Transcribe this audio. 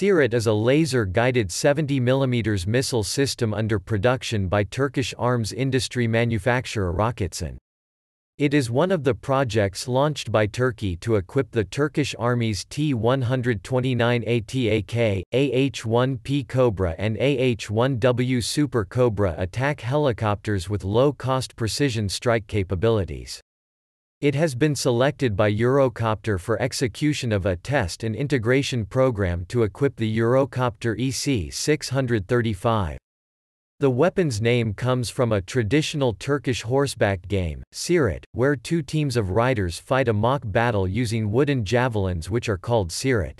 Cirit is a laser-guided 70mm missile system under production by Turkish arms industry manufacturer Roketsan. It is one of the projects launched by Turkey to equip the Turkish Army's T-129 ATAK, AH-1P Cobra and AH-1W Super Cobra attack helicopters with low-cost precision strike capabilities. It has been selected by Eurocopter for execution of a test and integration program to equip the Eurocopter EC635. The weapon's name comes from a traditional Turkish horseback game, Cirit, where two teams of riders fight a mock battle using wooden javelins which are called Cirit.